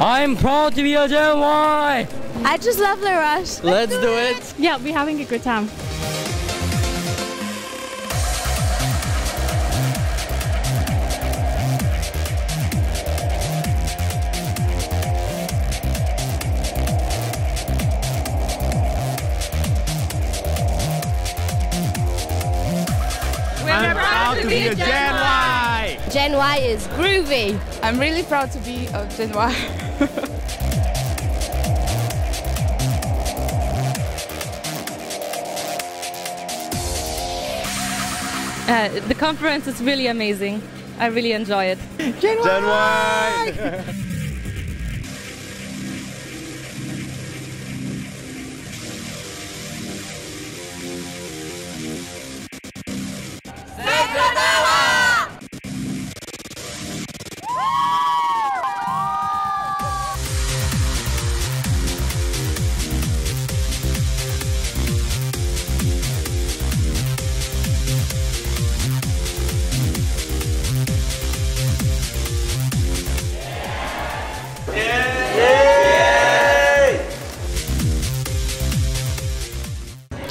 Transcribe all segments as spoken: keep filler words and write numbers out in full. I'm proud to be a Gen Y. I just love the rush. Let's, Let's do, do it. it. Yeah, we're having a good time. We're I'm proud, proud to be a Gen Y. Gen Y is groovy. I'm really proud to be a Gen Y. uh, the conference is really amazing. I really enjoy it. Gen Y! Gen Y.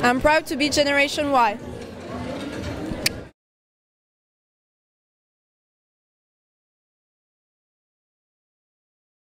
I'm proud to be Generation Y.